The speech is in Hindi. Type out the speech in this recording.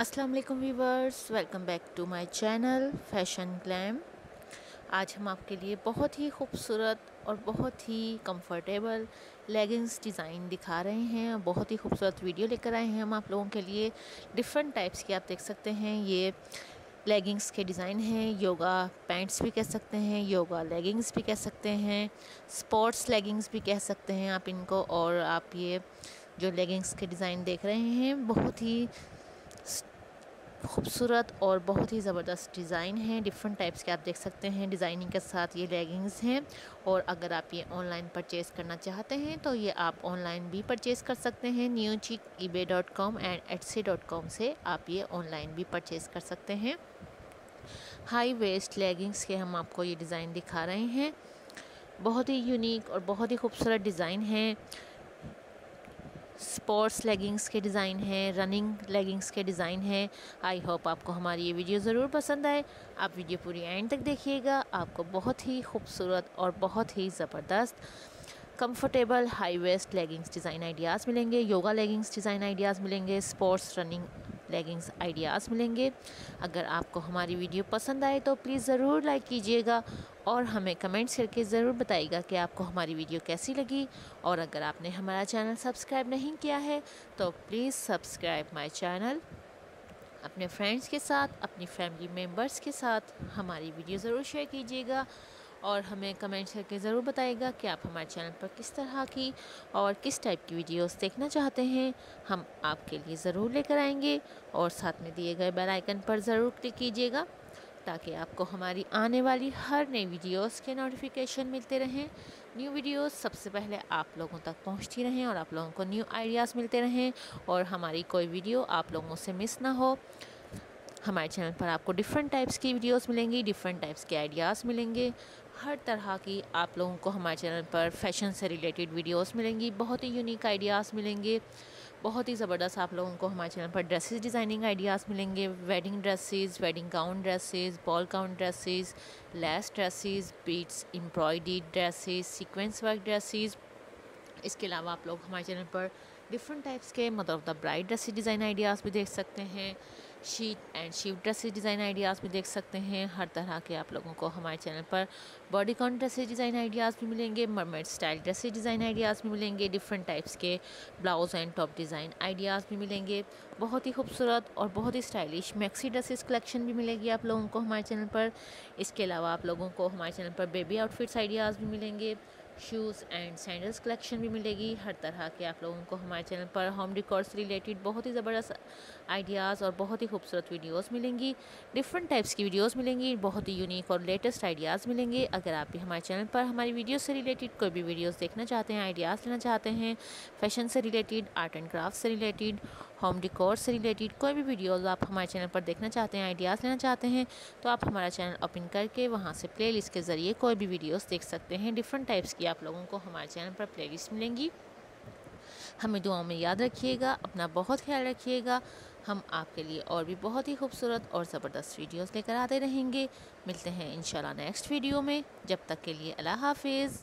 अस्सलाम वालेकुम viewers, welcome back to my channel fashion glam. आज हम आपके लिए बहुत ही खूबसूरत और बहुत ही कंफर्टेबल लेगिंग्स डिज़ाइन दिखा रहे हैं। बहुत ही खूबसूरत वीडियो लेकर आए हैं हम आप लोगों के लिए। डिफरेंट टाइप्स के आप देख सकते हैं, ये लेगिंग्स के डिज़ाइन हैं। योगा पैंट्स भी कह सकते हैं, योगा लेगिंग्स भी कह सकते हैं, स्पोर्ट्स लेगिंग्स भी कह सकते हैं आप इनको। और आप ये जो लेगिंग्स के डिज़ाइन देख रहे हैं, बहुत ही खूबसूरत और बहुत ही ज़बरदस्त डिज़ाइन है। डिफरेंट टाइप्स के आप देख सकते हैं, डिज़ाइनिंग के साथ ये लेगिंग्स हैं। और अगर आप ये ऑनलाइन परचेस करना चाहते हैं तो ये आप ऑनलाइन भी परचेस कर सकते हैं। न्यूचिक, eBay.com एंड Etsy.com से आप ये ऑनलाइन भी परचेस कर सकते हैं। हाई वेस्ट लेगिंग्स के हम आपको ये डिज़ाइन दिखा रहे हैं। बहुत ही यूनिक और बहुत ही खूबसूरत डिज़ाइन है। स्पोर्ट्स लेगिंग्स के डिज़ाइन हैं, रनिंग लेगिंग्स के डिज़ाइन हैं। आई होप आपको हमारी ये वीडियो ज़रूर पसंद आए। आप वीडियो पूरी एंड तक देखिएगा, आपको बहुत ही खूबसूरत और बहुत ही ज़बरदस्त comfortable high waist leggings design ideas मिलेंगे, योगा लेगिंग्स डिज़ाइन आइडियाज़ मिलेंगे, स्पोर्ट्स रनिंग लेगिंग्स आइडियाज़ मिलेंगे। अगर आपको हमारी वीडियो पसंद आए तो प्लीज़ ज़रूर लाइक कीजिएगा और हमें कमेंट्स करके ज़रूर बताइएगा कि आपको हमारी वीडियो कैसी लगी। और अगर आपने हमारा चैनल सब्सक्राइब नहीं किया है तो प्लीज़ सब्सक्राइब माय चैनल। अपने फ्रेंड्स के साथ, अपनी फैमिली मेम्बर्स के साथ हमारी वीडियो ज़रूर शेयर कीजिएगा और हमें कमेंट्स करके ज़रूर बताइएगा कि आप हमारे चैनल पर किस तरह की और किस टाइप की वीडियोस देखना चाहते हैं। हम आपके लिए ज़रूर लेकर आएंगे। और साथ में दिए गए बेल आइकन पर ज़रूर क्लिक कीजिएगा ताकि आपको हमारी आने वाली हर नई वीडियोस के नोटिफिकेशन मिलते रहें। न्यू वीडियोस सबसे पहले आप लोगों तक पहुंचती रहें और आप लोगों को न्यू आइडियाज़ मिलते रहें और हमारी कोई वीडियो आप लोगों से मिस ना हो। हमारे चैनल पर आपको डिफरेंट टाइप्स की वीडियोस मिलेंगी, डिफरेंट टाइप्स के आइडियाज़ मिलेंगे, हर तरह की आप लोगों को हमारे चैनल पर फैशन से रिलेटेड वीडियोस मिलेंगी, बहुत ही यूनिक आइडियाज़ मिलेंगे, बहुत ही ज़बरदस्त आप लोगों को हमारे चैनल पर ड्रेसेस डिज़ाइनिंग आइडियाज़ मिलेंगे। Wedding dresses, wedding gown dresses, ball gown dresses, lace dresses, beads embroidery dresses, sequence work dresses. इसके अलावा आप लोग हमारे चैनल पर डिफरेंट टाइप्स के mother of the bride dresses design ideas भी देख सकते हैं, sheet and sheaf dresses design ideas भी देख सकते हैं। हर तरह के आप लोगों को हमारे चैनल पर बॉडीकॉन ड्रेसेस डिज़ाइन आइडियाज़ भी मिलेंगे, mermaid style dresses design ideas भी मिलेंगे, डिफरेंट टाइप्स के blouse and top design ideas भी मिलेंगे, बहुत ही खूबसूरत और बहुत ही स्टाइलिश मैक्सी ड्रेसेस कलेक्शन भी मिलेगी आप लोगों को हमारे चैनल पर। इसके अलावा आप लोगों को हमारे चैनल पर बेबी आउटफिट्स आइडियाज़ भी मिलेंगे, शूज़ एंड सैंडल्स कलेक्शन भी मिलेगी। हर तरह के आप लोगों को हमारे चैनल पर होम डेकोर से रिलेटेड बहुत ही ज़बरदस्त आइडियाज़ और बहुत ही खूबसूरत वीडियोस मिलेंगी, डिफरेंट टाइप्स की वीडियोस मिलेंगी, बहुत ही यूनिक और लेटेस्ट आइडियाज़ मिलेंगे। अगर आप भी हमारे चैनल पर हमारी वीडियो से रिलेटेड कोई भी वीडियोस देखना चाहते हैं, आइडियाज़ लेना चाहते हैं, फैशन से रिलेटेड, आर्ट एंड क्राफ्ट से रिलेटेड, होम डेकोर से रिलेटेड कोई भी वीडियोज़ आप हमारे चैनल पर देखना चाहते हैं, आइडियाज़ लेना चाहते हैं तो आप हमारा चैनल ओपन करके वहाँ से प्ले लिस्ट के ज़रिए कोई भी वीडियोज़ देख सकते हैं। डिफरेंट टाइप्स की आप लोगों को हमारे चैनल पर प्ले लिस्ट मिलेंगी। हमें दुआओं में याद रखिएगा, अपना बहुत ख्याल रखिएगा। हम आपके लिए और भी बहुत ही खूबसूरत और ज़बरदस्त वीडियोस लेकर आते रहेंगे। मिलते हैं इंशाल्लाह नेक्स्ट वीडियो में। जब तक के लिए अल्लाह हाफिज़।